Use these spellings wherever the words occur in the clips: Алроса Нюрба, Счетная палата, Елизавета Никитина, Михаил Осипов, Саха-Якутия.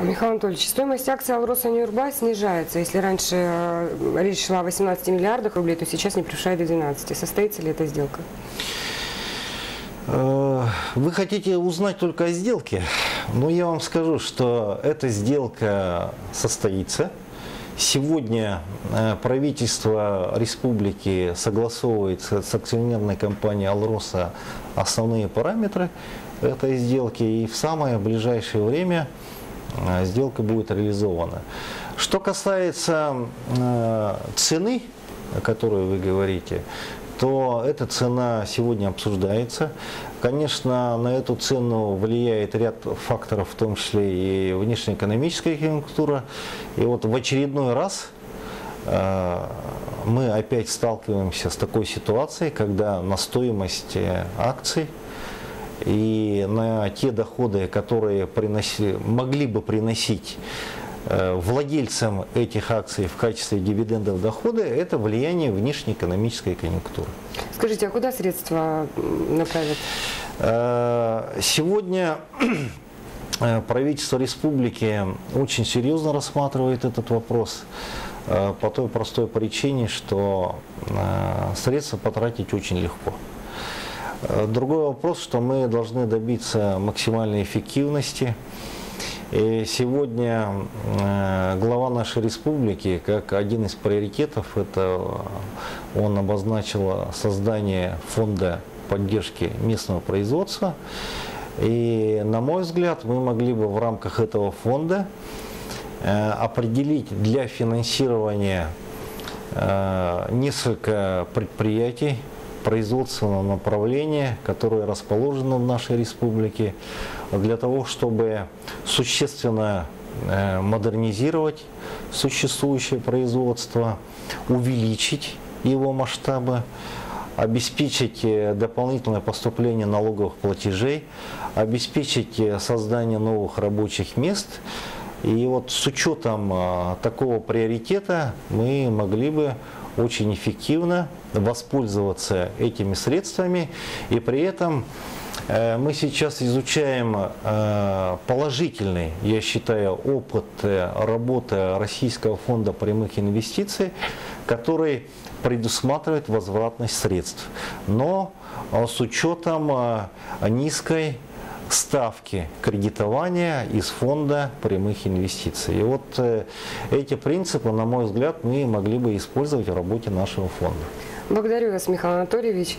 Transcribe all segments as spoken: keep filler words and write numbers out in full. Михаил Анатольевич, стоимость акций «Алроса Нюрба» снижается. Если раньше речь шла о восемнадцати миллиардах рублей, то сейчас не превышает до двенадцати. Состоится ли эта сделка? Вы хотите узнать только о сделке? Но я вам скажу, что эта сделка состоится. Сегодня правительство республики согласовывает с акционерной компанией «Алроса» основные параметры этой сделки, и в самое ближайшее время сделка будет реализована. Что касается цены, о которой вы говорите, то эта цена сегодня обсуждается. Конечно, на эту цену влияет ряд факторов, в том числе и внешнеэкономическая конъюнктура. И вот в очередной раз мы опять сталкиваемся с такой ситуацией, когда на стоимость акций и на те доходы, которые приносили, могли бы приносить владельцам этих акций в качестве дивидендов дохода, это влияние внешнеэкономической конъюнктуры. Скажите, а куда средства направят? Сегодня правительство республики очень серьезно рассматривает этот вопрос по той простой причине, что средства потратить очень легко. Другой вопрос, что мы должны добиться максимальной эффективности. И сегодня глава нашей республики, как один из приоритетов, это он обозначил создание фонда поддержки местного производства. И, на мой взгляд, мы могли бы в рамках этого фонда определить для финансирования несколько предприятий производственного направления, которое расположено в нашей республике, для того, чтобы существенно модернизировать существующее производство, увеличить его масштабы, обеспечить дополнительное поступление налоговых платежей, обеспечить создание новых рабочих мест. И вот с учетом такого приоритета мы могли бы очень эффективно воспользоваться этими средствами. И при этом мы сейчас изучаем положительный, я считаю, опыт работы Российского фонда прямых инвестиций, который предусматривает возвратность средств, но с учетом низкой ставки кредитования из фонда прямых инвестиций. И вот эти принципы, на мой взгляд, мы могли бы использовать в работе нашего фонда. Благодарю вас, Михаил Анатольевич.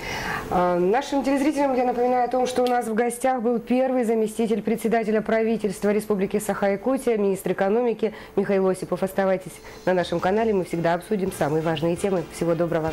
Нашим телезрителям я напоминаю о том, что у нас в гостях был первый заместитель председателя правительства Республики Саха-Якутия, министр экономики Михаил Осипов. Оставайтесь на нашем канале, мы всегда обсудим самые важные темы. Всего доброго.